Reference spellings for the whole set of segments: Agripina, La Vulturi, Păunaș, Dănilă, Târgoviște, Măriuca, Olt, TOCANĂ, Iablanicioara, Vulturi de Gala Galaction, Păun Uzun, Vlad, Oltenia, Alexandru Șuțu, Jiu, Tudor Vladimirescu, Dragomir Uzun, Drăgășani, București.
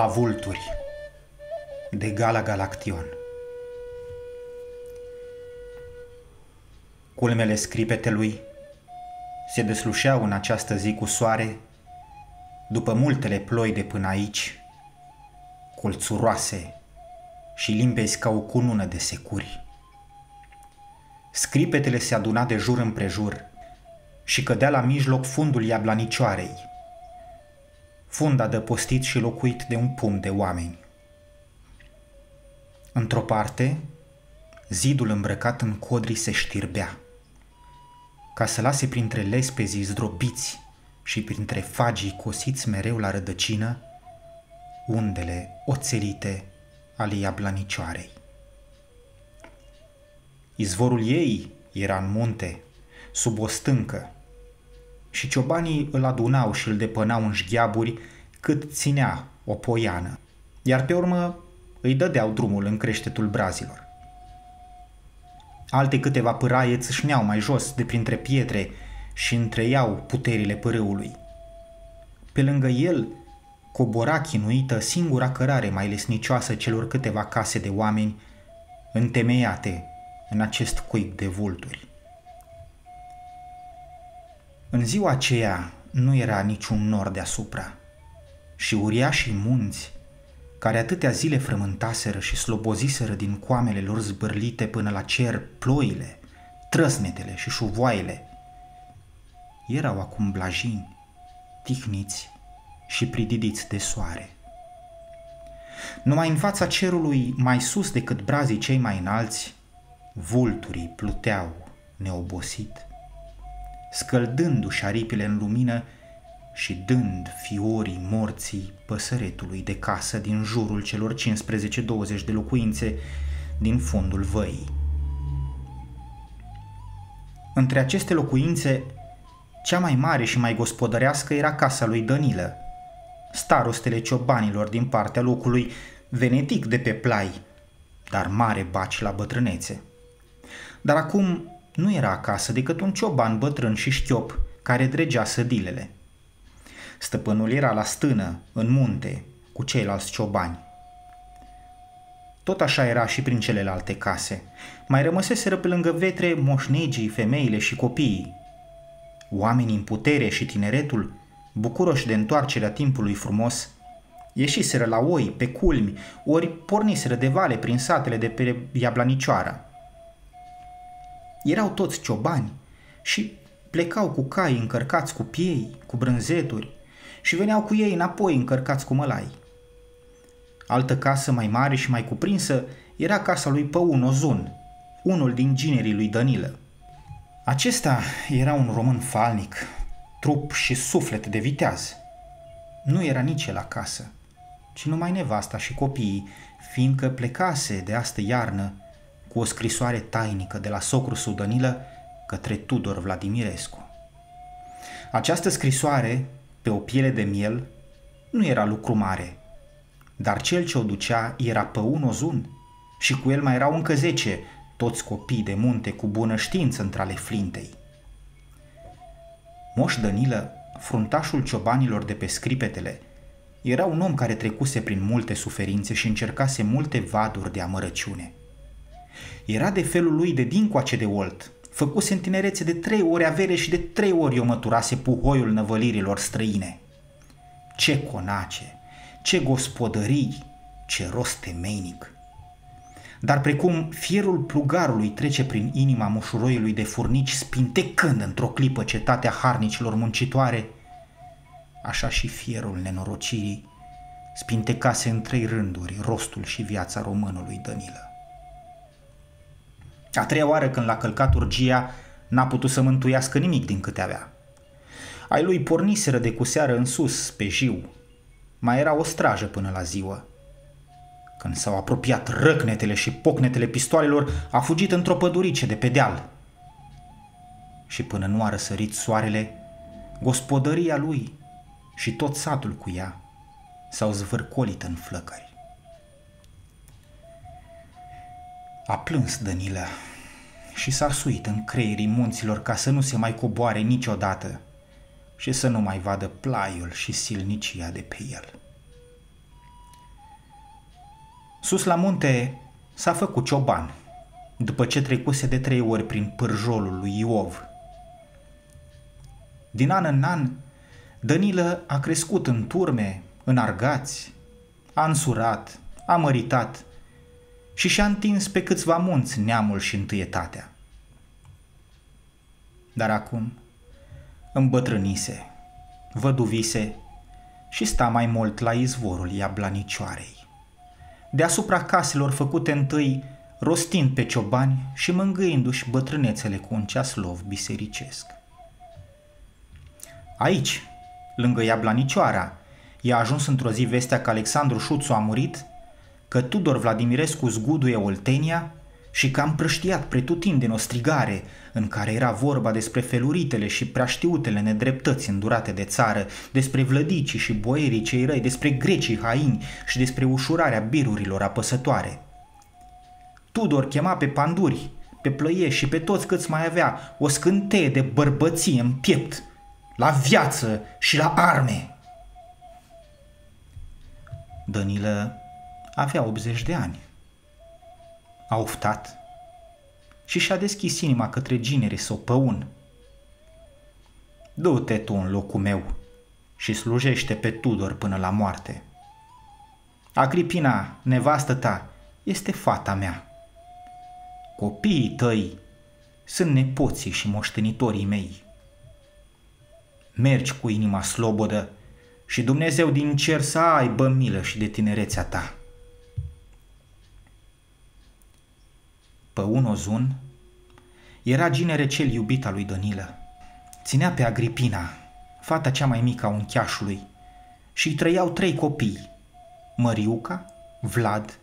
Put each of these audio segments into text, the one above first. la Vulturi de Gala Galaction. Culmele scripetelui se deslușeau în această zi cu soare, după multele ploi de până aici, colțuroase și limpezi ca o cunună de securi. Scripetele se aduna de jur împrejur și cădea la mijloc fundul Iablanicioarei, fund adăpostit și locuit de un pumn de oameni. Într-o parte, zidul îmbrăcat în codrii se știrbea, ca să lase printre lespezii zdrobiți și printre fagii cosiți mereu la rădăcină undele oțelite ale Iablanicioarei. Izvorul ei era în munte, sub o stâncă, și ciobanii îl adunau și îl depănau în jgheaburi cât ținea o poiană, iar pe urmă îi dădeau drumul în creștetul brazilor. Alte câteva pâraie țâșneau mai jos de printre pietre și întreiau puterile pârâului. Pe lângă el cobora chinuită singura cărare mai lesnicioasă celor câteva case de oameni întemeiate în acest cuib de vulturi. În ziua aceea nu era niciun nor deasupra și uriașii munți, care atâtea zile frământaseră și sloboziseră din coamele lor zbârlite până la cer ploile, trăsnetele și șuvoaiele, erau acum blajini, tihniți și prididiți de soare. Numai în fața cerului, mai sus decât brazii cei mai înalți, vulturii pluteau neobosit, scăldându-și aripile în lumină și dând fiorii morții păsăretului de casă din jurul celor 15-20 de locuințe din fundul văii. Între aceste locuințe, cea mai mare și mai gospodărească era casa lui Dănilă, starostele ciobanilor din partea locului, venetic de pe plai, dar mare baci la bătrânețe. Dar acum nu era acasă decât un cioban bătrân și șchiop care dregea sădilele. Stăpânul era la stână, în munte, cu ceilalți ciobani. Tot așa era și prin celelalte case. Mai rămăseseră pe lângă vetre moșnegii, femeile și copiii. Oamenii în putere și tineretul, bucuroși de întoarcerea timpului frumos, ieșiseră la oi, pe culmi, ori porniseră de vale prin satele de pe Iablanicioara. Erau toți ciobani și plecau cu cai încărcați cu piei, cu brânzeturi, și veneau cu ei înapoi încărcați cu mălai. Altă casă mai mare și mai cuprinsă era casa lui Păun Uzun, unul din ginerii lui Dănilă. Acesta era un român falnic, trup și suflet de viteaz. Nu era nici el acasă, ci numai nevasta și copiii, fiindcă plecase de astă iarnă cu o scrisoare tainică de la socrul său Dănilă către Tudor Vladimirescu. Această scrisoare, pe o piele de miel, nu era lucru mare, dar cel ce o ducea era Păun Uzun și cu el mai erau încă 10, toți copii de munte cu bună știință într-ale Flintei. Moș Dănilă, fruntașul ciobanilor de pe scripetele, era un om care trecuse prin multe suferințe și încercase multe vaduri de amărăciune. Era de felul lui de dincoace de Olt, făcuse în tinerețe de 3 ori avere și de 3 ori o măturase puhoiul năvălirilor străine. Ce conace, ce gospodării, ce rost temeinic! Dar precum fierul plugarului trece prin inima mușuroiului de furnici, spintecând într-o clipă cetatea harnicilor muncitoare, așa și fierul nenorocirii spintecase în 3 rânduri rostul și viața românului Dănilă. A 3-a oară când l-a călcat urgia, n-a putut să mântuiască nimic din câte avea. Ai lui porniseră de cu seară în sus, pe Jiu. Mai era o strajă până la ziua. Când s-au apropiat răcnetele și pocnetele pistoalelor, a fugit într-o pădurice de pe deal. Și până nu a răsărit soarele, gospodăria lui și tot satul cu ea s-au zvârcolit în flăcări. A plâns Dănilă și s-a suit în creierii munților ca să nu se mai coboare niciodată și să nu mai vadă plaiul și silnicia de pe el. Sus la munte s-a făcut cioban, după ce trecuse de 3 ori prin pârjolul lui Iov. Din an în an, Dănilă a crescut în turme, în argați, a însurat, a măritat și și-a întins pe câțiva munți neamul și întâietatea. Dar acum îmbătrânise, văduvise și sta mai mult la izvorul Iablanicioarei, deasupra caselor făcute întâi, rostind pe ciobani și mângâindu-și bătrânețele cu un ceaslov bisericesc. Aici, lângă Iablanicioara, i-a ajuns într-o zi vestea că Alexandru Șuțu a murit, că Tudor Vladimirescu zguduie Oltenia și că a împrăștiat pretutindeni o strigare în care era vorba despre feluritele și preaștiutele nedreptăți îndurate de țară, despre vlădicii și boierii cei răi, despre grecii haini și despre ușurarea birurilor apăsătoare. Tudor chema pe panduri, pe plăieși și pe toți câți mai avea o scânteie de bărbăție în piept, la viață și la arme. Dănilă avea 80 de ani. A oftat și și-a deschis inima către ginere sau păun. Du-te tu în locul meu și slujește pe Tudor până la moarte. Agripina, nevastă ta, este fata mea. Copiii tăi sunt nepoții și moștenitorii mei. Mergi cu inima slobodă și Dumnezeu din cer să aibă milă și de tinerețea ta. Păun Uzun era ginere cel iubit al lui Dănilă. Ținea pe Agripina, fata cea mai mică a uncheașului, și îi trăiau 3 copii, Măriuca, Vlad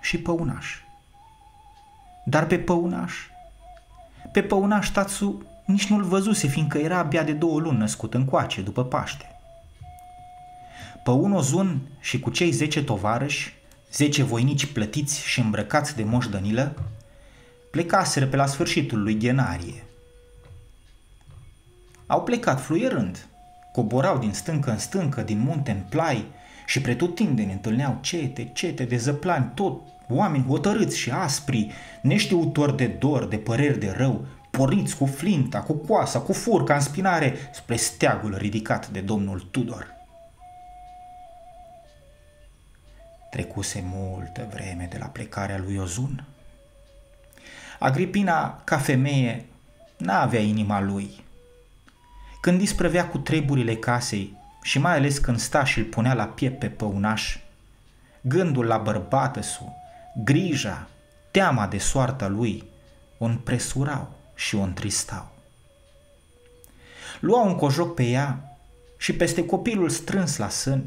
și Păunaș. Dar pe Păunaș tatsu nici nu-l văzuse, fiindcă era abia de 2 luni născut încoace, după Paște. Păun Uzun și cu cei 10 tovarăși, 10 voinici plătiți și îmbrăcați de moș Dănilă, plecaseră pe la sfârșitul lui Genarie. Au plecat fluierând, coborau din stâncă în stâncă, din munte în plai, și pretutindeni întâlneau cete de zăplani, tot oameni hotărâți și aspri, neștiutori de dor, de păreri de rău, porniți cu flinta, cu coasa, cu furca în spinare spre steagul ridicat de domnul Tudor. Trecuse multă vreme de la plecarea lui Uzun. Agripina, ca femeie, n-avea inima lui. Când isprăvea cu treburile casei și mai ales când sta și îl punea la piept pe Păunaș, gândul la bărbată-su, grija, teama de soarta lui, o împresurau și o întristau. Lua un cojoc pe ea și peste copilul strâns la sân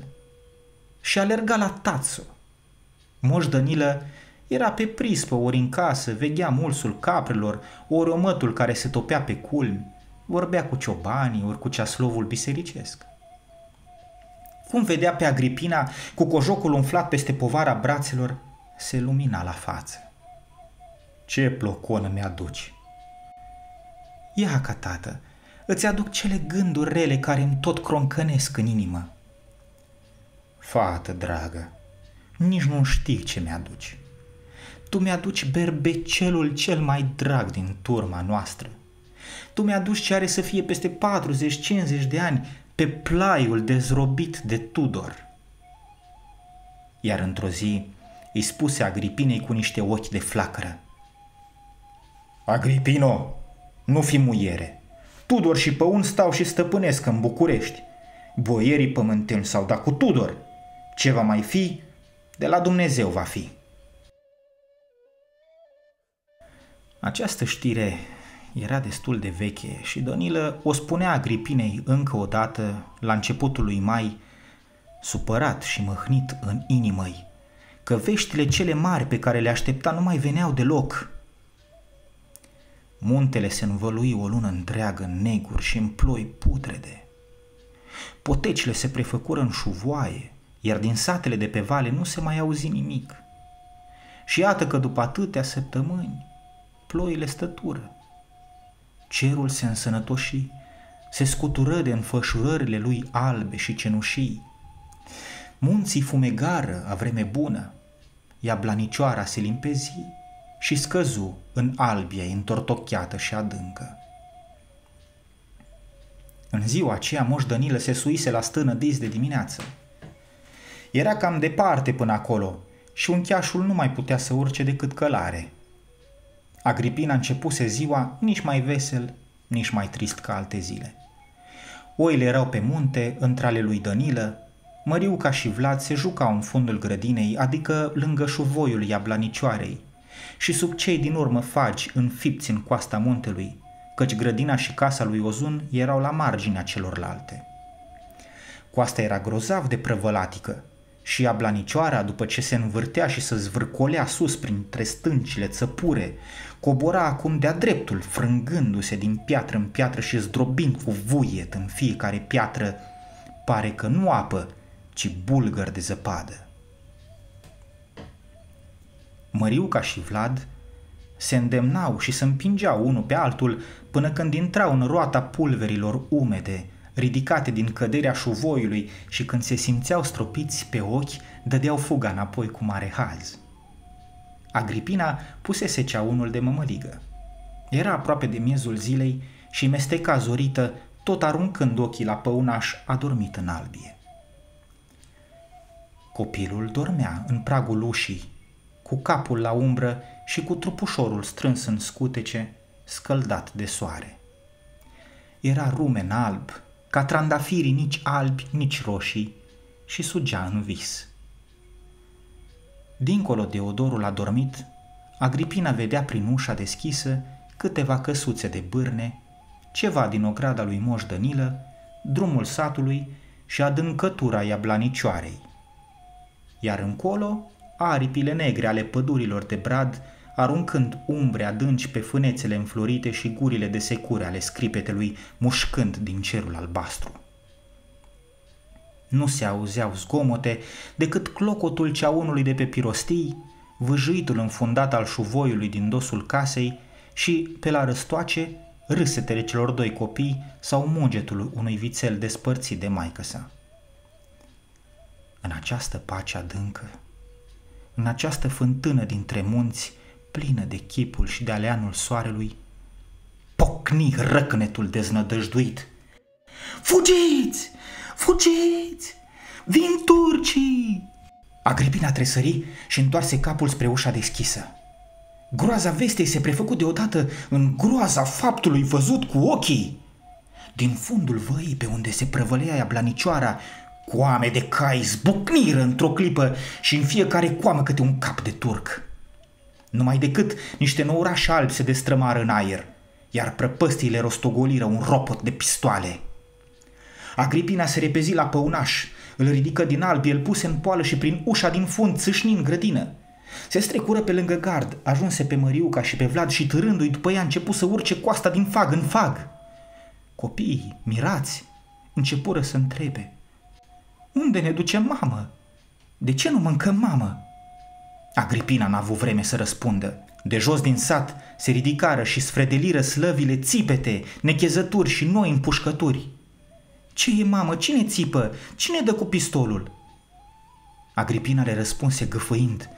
și alerga la tatsu. Moș Dănilă era pe prispă, ori în casă, veghea mulsul caprelor, ori omătul care se topea pe culmi, vorbea cu ciobanii, ori cu ceaslovul bisericesc. Cum vedea pe Agripina, cu cojocul umflat peste povara brațelor, se lumina la față. Ce ploconă mi-aduci! Ia ca, tată, îți aduc cele gânduri rele care îmi tot croncănesc în inimă. Fată dragă, nici nu știi ce mi-aduci. Tu mi-aduci berbecelul cel mai drag din turma noastră. Tu mi-aduci ce are să fie peste 40-50 de ani pe plaiul dezrobit de Tudor. Iar într-o zi îi spuse Agripinei cu niște ochi de flacără: Agripino, nu fi muiere. Tudor și Păun stau și stăpânesc în București. Boierii pământeni s-au dat cu Tudor. Ce va mai fi, de la Dumnezeu va fi. Această știre era destul de veche și Dănilă o spunea Agripinei încă o dată la începutul lui mai, supărat și mâhnit în inimă-i, că veștile cele mari pe care le aștepta nu mai veneau deloc. Muntele se învălui o lună întreagă în neguri și în ploi putrede. Potecile se prefăcură în șuvoaie, iar din satele de pe vale nu se mai auzi nimic. Și iată că după atâtea săptămâni, ploile stătură. Cerul se însănătoși, se scutură de înfășurările lui albe și cenușii. Munții fumegară a vreme bună, Iablanicioara se limpezi și scăzu în albie întortocheată și adâncă. În ziua aceea moș Dănilă se suise la stână dis de dimineață. Era cam departe până acolo și uncheașul nu mai putea să urce decât călare. Agripina începuse ziua nici mai vesel, nici mai trist ca alte zile. Oile erau pe munte, între ale lui Dănilă, Măriuca și Vlad se jucau în fundul grădinei, adică lângă șuvoiul Iablanicioarei, și sub cei din urmă fagi înfipți în coasta muntelui, căci grădina și casa lui Uzun erau la marginea celorlalte. Coasta era grozav de prăvălatică și Iablanicioara, după ce se învârtea și se zvârcolea sus printre stâncile țăpure, cobora acum de-a dreptul, frângându-se din piatră în piatră și zdrobind cu vuiet în fiecare piatră, pare că nu apă, ci bulgări de zăpadă. Măriuca și Vlad se îndemnau și se împingeau unul pe altul până când intrau în roata pulverilor umede, ridicate din căderea șuvoiului, și când se simțeau stropiți pe ochi, dădeau fuga înapoi cu mare haz. Agripina pusese ceaunul de mămăligă. Era aproape de miezul zilei și mesteca zorită, tot aruncând ochii la Păunaș adormit în albie. Copilul dormea în pragul ușii, cu capul la umbră și cu trupușorul strâns în scutece, scăldat de soare. Era rumen alb, ca trandafirii nici albi, nici roșii, și sugea în vis. Dincolo de odorul adormit, Agripina vedea prin ușa deschisă câteva căsuțe de bârne, ceva din ograda lui moș Dănilă, drumul satului și adâncătura Iablanicioarei. Iar încolo, aripile negre ale pădurilor de brad, aruncând umbre adânci pe fânețele înflorite și gurile de secure ale scripetelui, mușcând din cerul albastru. Nu se auzeau zgomote decât clocotul ceaunului de pe pirostii, vâjuitul înfundat al șuvoiului din dosul casei și, pe la răstoace, râsetele celor doi copii sau mugetul unui vițel despărțit de maică-sa. În această pace adâncă, în această fântână dintre munți, plină de chipul și de aleanul soarelui, pocni răcnetul deznădăjduit. Fugiți! Fugiți! Vin turcii! Agripina tresări și întoarse capul spre ușa deschisă. Groaza vestei se prefăcu deodată în groaza faptului văzut cu ochii. Din fundul văii pe unde se prăvălea Iablanicioara, coame de cai zbucniră într-o clipă și în fiecare coamă câte un cap de turc. Numai decât niște nourași albi se destrămară în aer, iar prăpăstiile rostogoliră un ropot de pistoale. Agripina se repezi la Păunaș, îl ridică din albi, îl puse în poală și prin ușa din fund țâșni în grădină. Se strecură pe lângă gard, ajunse pe Măriuca și pe Vlad și târându-i după ea începu să urce coasta din fag în fag. Copiii, mirați, începură să întrebe. Unde ne duce mamă? De ce nu mâncăm mamă? Agripina n-a avut vreme să răspundă. De jos din sat se ridicară și sfredeliră slăvile țipete, nechezături și noi împușcături. Ce e mamă? Cine țipă? Cine dă cu pistolul? Agripina le răspunse gâfâind.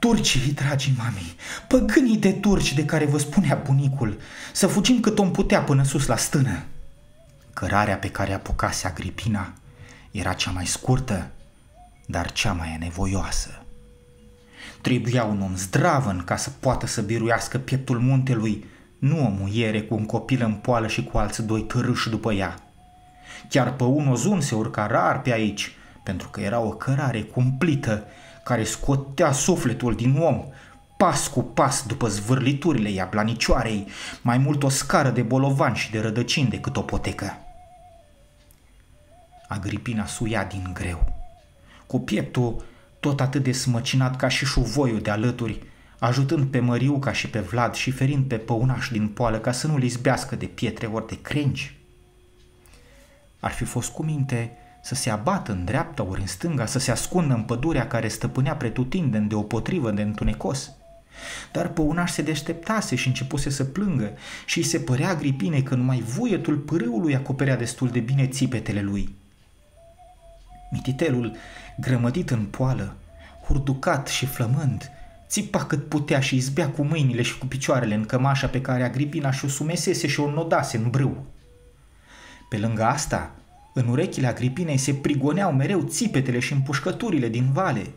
Turcii, dragii mamei, păgânii de turci de care vă spunea bunicul, să fugim cât om putea până sus la stână. Cărarea pe care apucase Agripina era cea mai scurtă, dar cea mai anevoioasă. Trebuia un om zdravăn ca să poată să biruiască pieptul muntelui, nu o muiere cu un copil în poală și cu alți doi târâși după ea. Chiar Păun Uzun se urca rar pe aici, pentru că era o cărare cumplită, care scotea sufletul din om, pas cu pas după zvârliturile Iablanicioarei, mai mult o scară de bolovan și de rădăcini decât o potecă. Agripina suia din greu, cu pieptul tot atât de smăcinat ca și șuvoiul de alături, ajutând pe Măriuca și pe Vlad și ferind pe Păunaș din poală ca să nu-l izbească de pietre ori de crengi. Ar fi fost cu minte să se abată în dreapta ori în stânga, să se ascundă în pădurea care stăpânea pretutindeni deopotrivă de întunecos. Dar Păunaș se deșteptase și începuse să plângă și îi se părea Agripinei că numai vuietul pârâului acoperea destul de bine țipetele lui. Mititelul, grămădit în poală, hurducat și flămând, țipa cât putea și izbea cu mâinile și cu picioarele în cămașa pe care Agripina și-o sumesese și-o nodase în brâu. Pe lângă asta, în urechile Agripinei se prigoneau mereu țipetele și împușcăturile din vale,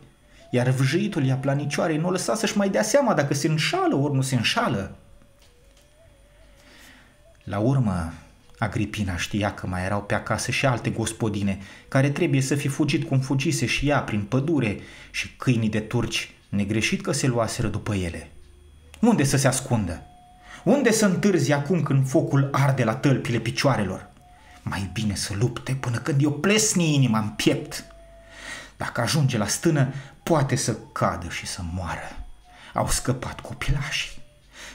iar vâjâitul Iablanicioarei nu o lăsa să-și mai dea seama dacă se înșală ori nu se înșală. La urmă, Agripina știa că mai erau pe acasă și alte gospodine, care trebuie să fi fugit cum fugise și ea prin pădure, și câinii de turci, negreșit că se luaseră după ele. Unde să se ascundă? Unde să întârzi acum când focul arde la tălpile picioarelor? Mai bine să lupte până când i-o plesni inima în piept. Dacă ajunge la stână, poate să cadă și să moară. Au scăpat copilașii.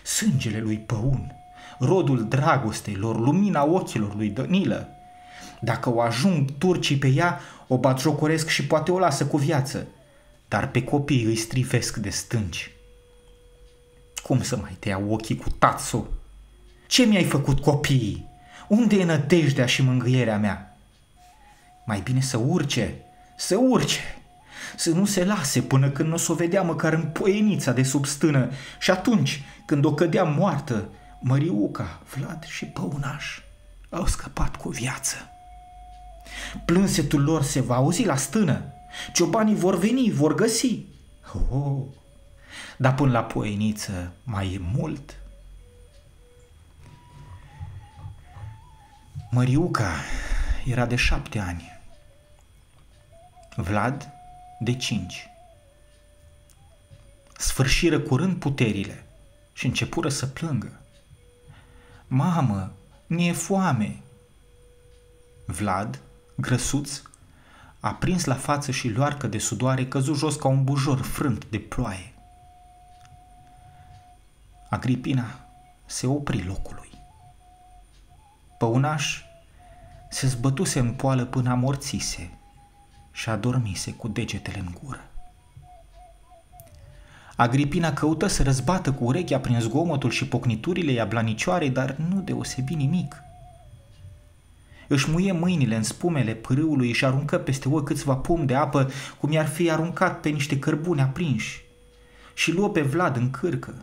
Sângele lui Păun, rodul dragostei lor, lumina ochilor lui Dănilă. Dacă o ajung turcii pe ea, o batjocoresc și poate o lasă cu viață, dar pe copii îi strivesc de stânci. Cum să mai te iau ochii cu tatsu? Ce mi-ai făcut copiii? Unde e nădejdea și mângâierea mea? Mai bine să urce, să urce, să nu se lase până când n-o s-o vedea măcar în poienița de sub stână, și atunci, când o cădea moartă, Măriuca, Vlad și Păunaș au scăpat cu viață. Plânsetul lor se va auzi la stână, ciobanii vor veni, vor găsi. Oh, dar până la poieniță mai e mult. Măriuca era de 7 ani, Vlad de 5. Sfârșiră curând puterile și începură să plângă. Mamă, ne-e foame! Vlad, grăsuț, aprins la față și luarcă de sudoare, căzu jos ca un bujor frânt de ploaie. Agripina se opri locului. Păunaș se zbătuse în poală până amorțise și adormise cu degetele în gură. Agripina căută să răzbată cu urechea prin zgomotul și pocniturile Iablanicioarei, dar nu deosebi nimic. Își muie mâinile în spumele pârâului și aruncă peste ochi câțiva pumni de apă, cum i-ar fi aruncat pe niște cărbuni aprinși, și luă pe Vlad în cârcă.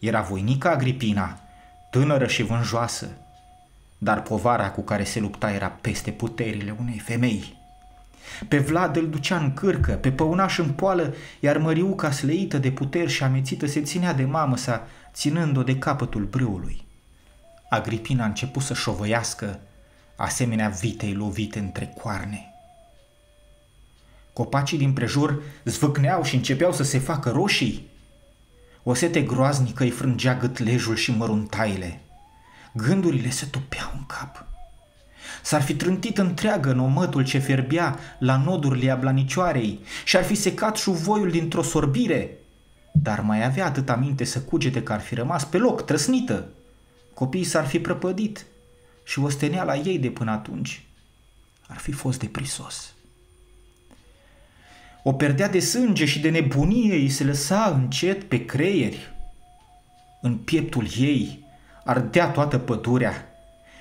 Era voinică Agripina, tânără și vânjoasă, dar povara cu care se lupta era peste puterile unei femei. Pe Vlad îl ducea în cârcă, pe Păunaș în poală, iar Măriuca, sleită de puteri și amețită, se ținea de mamă sa, ținând-o de capătul brâului. Agripina a început să șovăiască, asemenea vitei lovite între coarne. Copacii din prejur zvâcneau și începeau să se facă roșii. O sete groaznică îi frângea gâtlejul și măruntaile. Gândurile se topeau în cap. S-ar fi trântit întreagă în omătul ce fierbea la nodurile Iablanicioarei și ar fi secat șuvoiul dintr-o sorbire, dar mai avea atâta minte să cugete că ar fi rămas pe loc, trăsnită. Copiii s-ar fi prăpădit și ostenea la ei de până atunci ar fi fost deprisos. O perdea de sânge și de nebunie îi se lăsa încet pe creieri. În pieptul ei ardea toată pădurea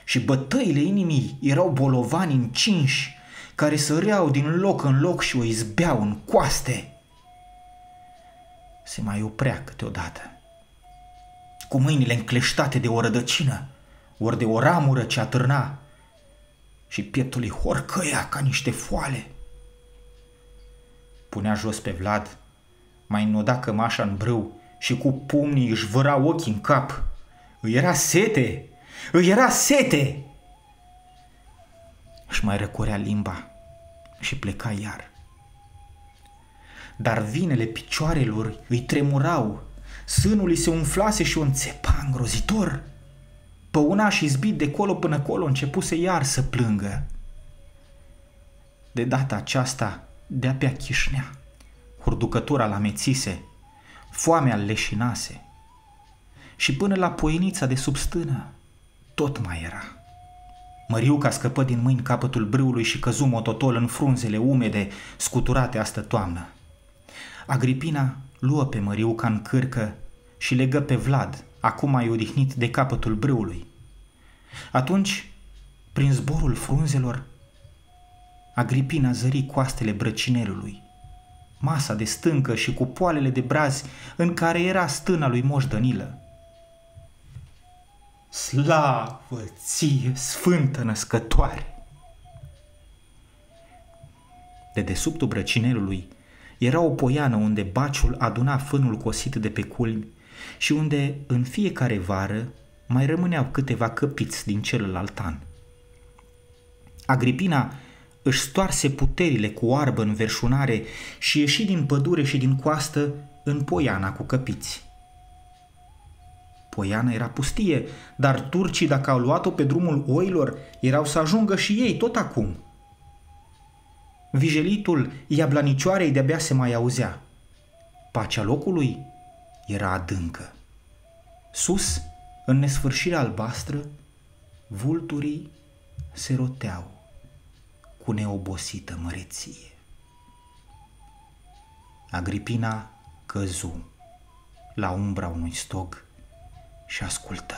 și bătăile inimii erau bolovani încinși, care săreau din loc în loc și o izbeau în coaste. Se mai oprea câteodată, cu mâinile încleștate de o rădăcină, ori de o ramură ce atârna, și pieptul îi horcăia ca niște foale. Punea jos pe Vlad, mai înoda cămașa în brâu și cu pumnii își văra ochii în cap. Îi era sete! Îi era sete! Își mai răcorea limba și pleca iar. Dar vinele picioarelor îi tremurau, sânul îi se umflase și o înțepa îngrozitor. Păuna și izbit de colo până colo începuse iar să plângă. De data aceasta de-abia chișnea, hurducătura l-amețise, foamea leșinase și până la poienița de sub stână tot mai era. Măriuca scăpă din mâini capătul brâului și căzu mototol în frunzele umede scuturate astă toamnă. Agripina luă pe Măriuca în cârcă și legă pe Vlad, acum mai odihnit, de capătul brâului. Atunci, prin zborul frunzelor, Agripina zări coastele brăcinerului, masa de stâncă și cupoalele de brazi în care era stâna lui moș Dănilă. Slavă ție, sfântă născătoare! De desubtul brăcinelului era o poiană unde baciul aduna fânul cosit de pe culmi și unde, în fiecare vară, mai rămâneau câteva căpiți din celălalt an. Agripina își stoarse puterile cu oarbă în verșunare și ieși din pădure și din coastă în poiana cu căpiți. Poiana era pustie, dar turcii, dacă au luat-o pe drumul oilor, erau să ajungă și ei tot acum. Vijelitul Iablanicioarei de-abia se mai auzea. Pacea locului era adâncă. Sus, în nesfârșirea albastră, vulturii se roteau cu neobosită măreție. Agripina căzu la umbra unui stog și ascultă.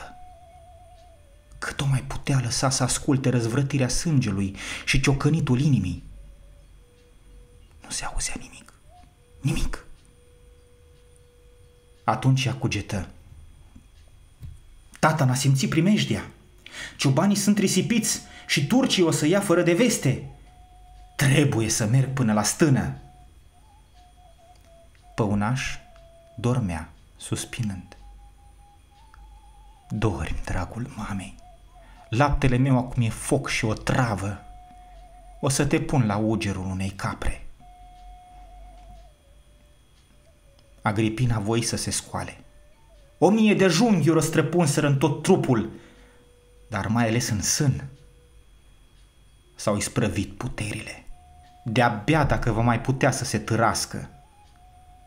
Cât o mai putea lăsa să asculte răzvrătirea sângelui și ciocănitul inimii. Nu se auzea nimic. Nimic. Atunci ea cugetă. Tata n-a simțit primejdia. Ciobanii sunt risipiți și turcii o să ia fără de veste. Trebuie să merg până la stână. Păunaș dormea, suspinând. Dormi, dragul mamei. Laptele meu acum e foc și o travă. O să te pun la ugerul unei capre. Agripina voi să se scoale. 1000 de junghiuri o străpunseră în tot trupul, dar mai ales în sân. S-au isprăvit puterile. De-abia dacă va mai putea să se târască.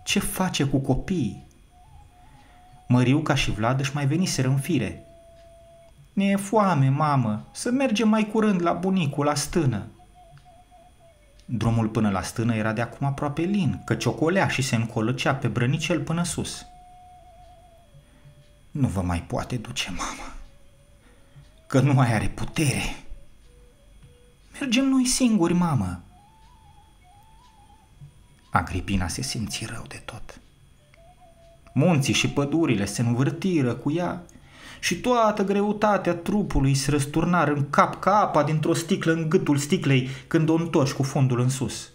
Ce face cu copiii? Măriuca și Vlad își mai veniseră în fire. Ne e foame, mamă, să mergem mai curând la bunicul, la stână. Drumul până la stână era de acum aproape lin, că ciocolea și se încolăcea pe brănicel până sus. Nu vă mai poate duce, mama, că nu mai are putere. Mergem noi singuri, mamă. Agripina se simți rău de tot. Munții și pădurile se învârtiră cu ea și toată greutatea trupului se răsturnară în cap ca apa dintr-o sticlă în gâtul sticlei când o întorci cu fundul în sus.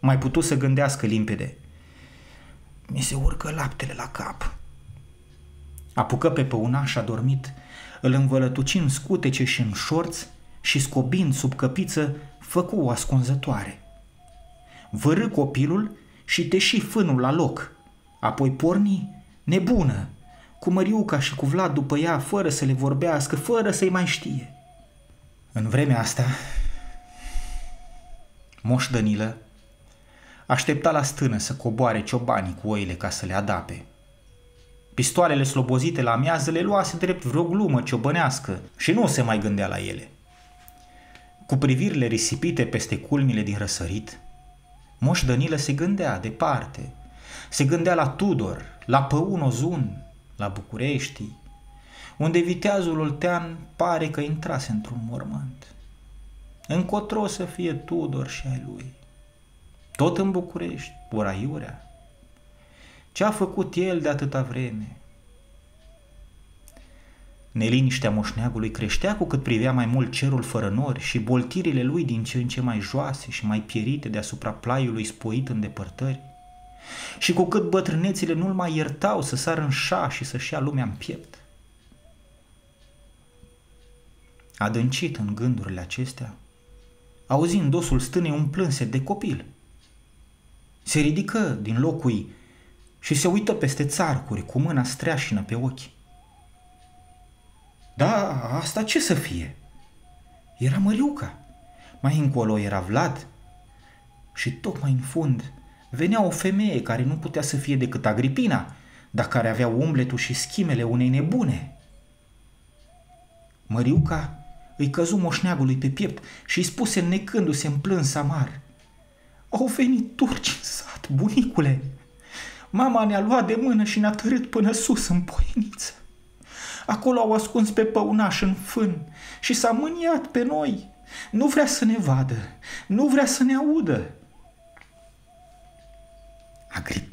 Mai putu să gândească limpede. Mi se urcă laptele la cap. Apucă pe Păunaș adormit, îl învălătuci în scutece și în șorți și scobind sub căpiță, făcu o ascunzătoare. Vârâ copilul și teși fânul la loc, apoi porni nebună, cu Măriuca și cu Vlad după ea, fără să le vorbească, fără să-i mai știe. În vremea asta, moș Dănilă aștepta la stână să coboare ciobanii cu oile ca să le adape. Pistoalele slobozite la amiază le luase drept vreo glumă ciobănească și nu se mai gândea la ele. Cu privirile risipite peste culmile din răsărit, moș Dănilă se gândea departe. Se gândea la Tudor, la Păun Uzun, la București, unde viteazul oltean pare că intrase într-un mormânt. Încotro să fie Tudor și ai lui. Tot în București, ora iurea. Ce-a făcut el de atâta vreme? Neliniștea moșneagului creștea cu cât privea mai mult cerul fără nori și boltirile lui din ce în ce mai joase și mai pierite deasupra plaiului spoit în depărtări. Și cu cât bătrânețile nu-l mai iertau să sară în șa și să-și ia lumea în piept. Adâncit în gândurile acestea, auzind dosul stânei un plânset de copil. Se ridică din locul și se uită peste țarcuri cu mâna streașină pe ochi. Da, asta ce să fie? Era Măriuca, mai încolo era Vlad și tocmai în fund venea o femeie care nu putea să fie decât Agripina, dar care avea umbletul și schimele unei nebune. Măriuca îi căzu moșneagului pe piept și îi spuse necându-se în plâns amar. Au venit turci în sat, bunicule! Mama ne-a luat de mână și ne-a târât până sus în poieniță. Acolo au ascuns pe Păunaș în fân și s-a mâniat pe noi. Nu vrea să ne vadă, nu vrea să ne audă.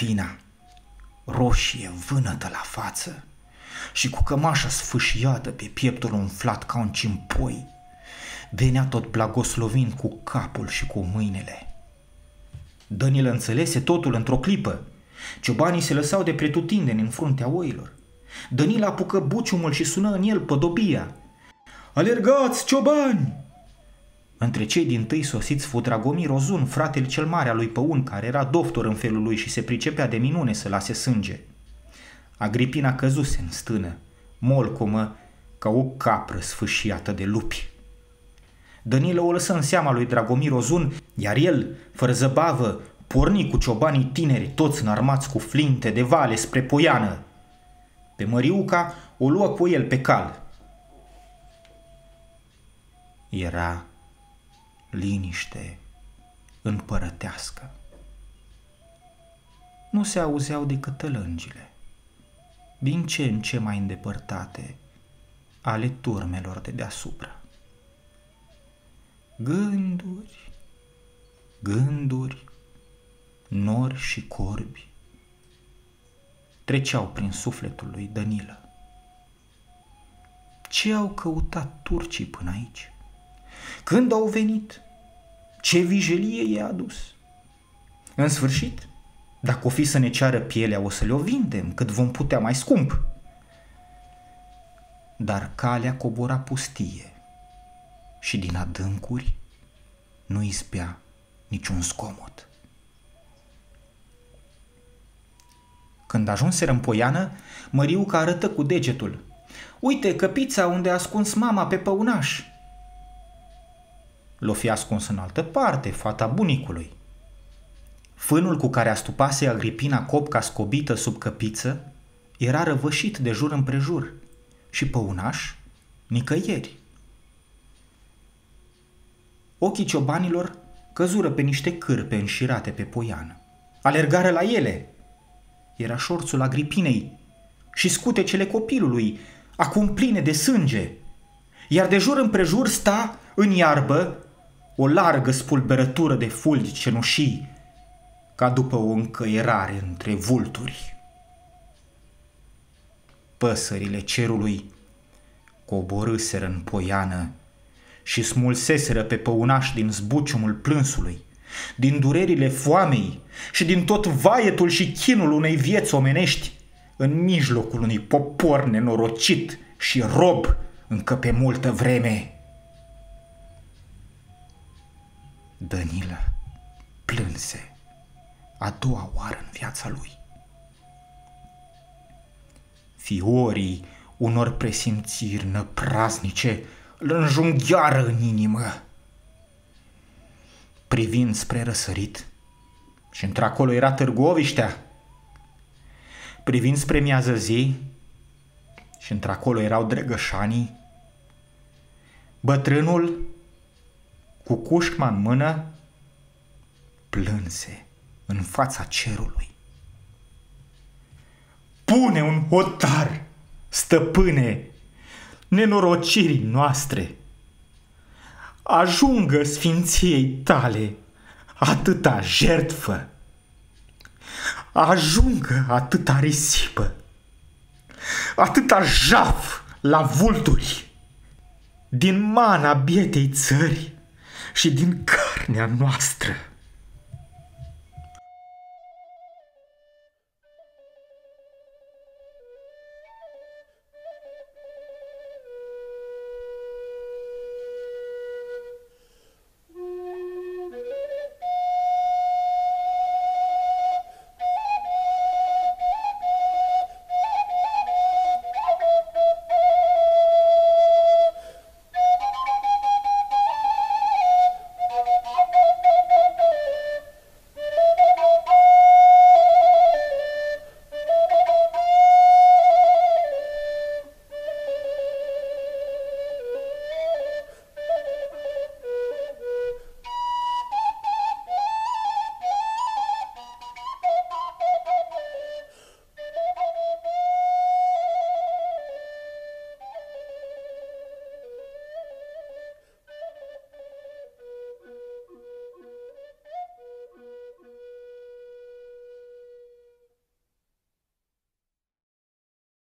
Agripina, roșie vânătă la față și cu cămașa sfâșiată pe pieptul umflat ca un cimpoi, venea tot blagoslovind cu capul și cu mâinile. Dănilă înțelese totul într-o clipă. Ciobanii se lăsau de pretutindeni în fruntea oilor. Dănilă apucă buciumul și sună în el pădobia. Alergați, ciobani! Între cei dintâi sosiți fu Dragomir Uzun, fratele cel mare al lui Păun, care era doctor în felul lui și se pricepea de minune să lase sânge. Agripina căzuse în stână, molcomă ca o capră sfâșiată de lupi. Dănilă o lăsă în seama lui Dragomir Uzun, iar el, fără zăbavă, porni cu ciobanii tineri, toți înarmați cu flinte de vale spre poiană. Pe Măriuca o luă cu el pe cal. Era liniște împărătească. Nu se auzeau decât tălângile, din ce în ce mai îndepărtate, ale turmelor de deasupra. Gânduri, gânduri, nori și corbi treceau prin sufletul lui Dănilă. Ce au căutat turcii până aici? Când au venit? Ce vijelie i-a adus? În sfârșit, dacă o fi să ne ceară pielea, o să le-o vindem cât vom putea mai scump. Dar calea cobora pustie și din adâncuri nu izbea niciun zgomot. Când ajunseră în poiană, Măriuca arătă cu degetul. Uite căpița unde a ascuns mama pe Păunaș. L-o fi ascuns în altă parte, fata bunicului. Fânul cu care astupase Agripina copca scobită sub căpiță era răvășit de jur împrejur și Păunaș nicăieri. Ochii ciobanilor căzură pe niște cârpe înșirate pe poiană. Alergară la ele. Era șorțul Agripinei și scutecele copilului, acum pline de sânge, iar de jur împrejur sta, în iarbă, o largă spulberătură de fulgi cenușii, ca după o încăierare între vulturi. Păsările cerului coborâseră în poiană și smulseseră pe Păunaș din zbuciumul plânsului, din durerile foamei și din tot vaietul și chinul unei vieți omenești, în mijlocul unui popor nenorocit și rob încă pe multă vreme. Dănilă plânse a doua oară în viața lui. Fiorii unor presimțiri năpraznice îl înjunghiară în inimă. Privind spre răsărit, și într-acolo era Târgoviștea. Privind spre miază zi, și într-acolo erau Drăgășanii. Bătrânul, cu cușma în mână, plânse în fața cerului. Pune un hotar, stăpâne, nenorocirii noastre! Ajungă sfinției tale atâta jertfă! Ajungă atâta risipă! Atâta jaf la vulturi! Din mana bietei țări și din carnea noastră!